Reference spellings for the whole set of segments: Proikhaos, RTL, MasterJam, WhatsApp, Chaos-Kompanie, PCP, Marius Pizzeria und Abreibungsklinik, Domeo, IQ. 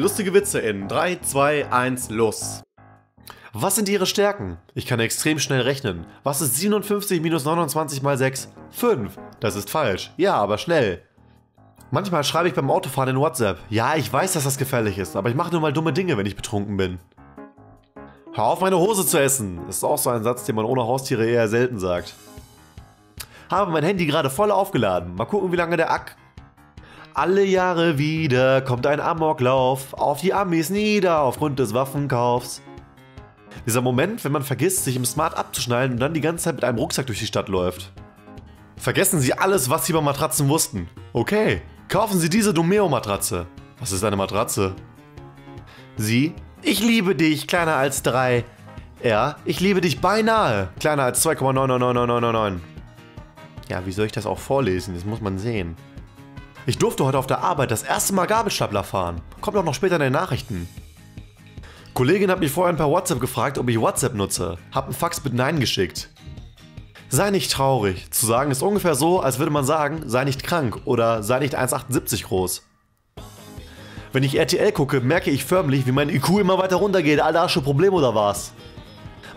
Lustige Witze in 3, 2, 1, los! Was sind Ihre Stärken? Ich kann extrem schnell rechnen. Was ist 57 minus 29 mal 6? 5. Das ist falsch. Ja, aber schnell. Manchmal schreibe ich beim Autofahren in WhatsApp. Ja, ich weiß, dass das gefährlich ist, aber ich mache nur mal dumme Dinge, wenn ich betrunken bin. Hör auf, meine Hose zu essen! Ist auch so ein Satz, den man ohne Haustiere eher selten sagt. Habe mein Handy gerade voll aufgeladen. Mal gucken, wie lange der Akku. Alle Jahre wieder kommt ein Amoklauf auf die Amis nieder aufgrund des Waffenkaufs. Dieser Moment, wenn man vergisst, sich im Smart abzuschneiden und dann die ganze Zeit mit einem Rucksack durch die Stadt läuft. Vergessen Sie alles, was Sie über Matratzen wussten. Okay, kaufen Sie diese Domeo-Matratze. Was ist eine Matratze? Sie: Ich liebe dich, kleiner als 3. Er: Ich liebe dich beinahe, kleiner als 2,99999. Ja, wie soll ich das auch vorlesen? Das muss man sehen. Ich durfte heute auf der Arbeit das erste Mal Gabelstapler fahren. Kommt auch noch später in den Nachrichten. Kollegin hat mich vorhin per WhatsApp gefragt, ob ich WhatsApp nutze. Hab einen Fax mit Nein geschickt. Sei nicht traurig. Zu sagen ist ungefähr so, als würde man sagen, sei nicht krank oder sei nicht 1,78 groß. Wenn ich RTL gucke, merke ich förmlich, wie mein IQ immer weiter runtergeht. Alter, hast du ein Problem oder was?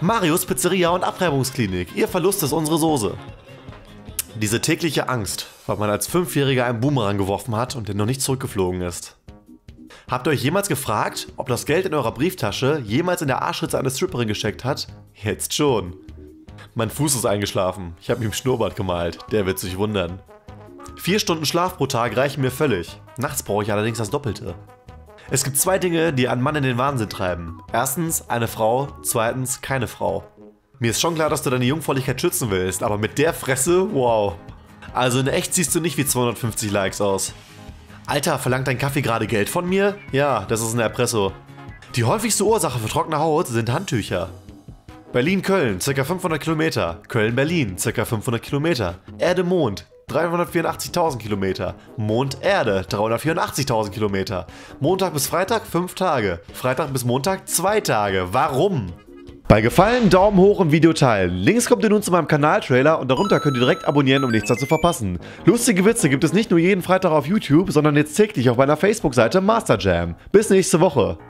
Marius Pizzeria und Abreibungsklinik. Ihr Verlust ist unsere Soße. Diese tägliche Angst, weil man als 5-Jähriger einen Boomerang geworfen hat und der noch nicht zurückgeflogen ist. Habt ihr euch jemals gefragt, ob das Geld in eurer Brieftasche jemals in der Arschritze einer Stripperin gesteckt hat? Jetzt schon. Mein Fuß ist eingeschlafen. Ich habe ihm einen Schnurrbart gemalt. Der wird sich wundern. 4 Stunden Schlaf pro Tag reichen mir völlig. Nachts brauche ich allerdings das Doppelte. Es gibt 2 Dinge, die einen Mann in den Wahnsinn treiben. Erstens eine Frau, zweitens keine Frau. Mir ist schon klar, dass du deine Jungfräulichkeit schützen willst, aber mit der Fresse, wow. Also in echt siehst du nicht wie 250 Likes aus. Alter, verlangt dein Kaffee gerade Geld von mir? Ja, das ist ein Espresso. Die häufigste Ursache für trockene Haut sind Handtücher. Berlin-Köln, ca. 500 Kilometer. Köln-Berlin, ca. 500 Kilometer. Erde-Mond, 384.000 Kilometer. Mond-Erde, 384.000 Kilometer. Montag bis Freitag, 5 Tage. Freitag bis Montag, 2 Tage. Warum? Bei Gefallen Daumen hoch und Video teilen. Links kommt ihr nun zu meinem Kanaltrailer und darunter könnt ihr direkt abonnieren, um nichts mehr zu verpassen. Lustige Witze gibt es nicht nur jeden Freitag auf YouTube, sondern jetzt täglich auf meiner Facebook-Seite Masterjam. Bis nächste Woche.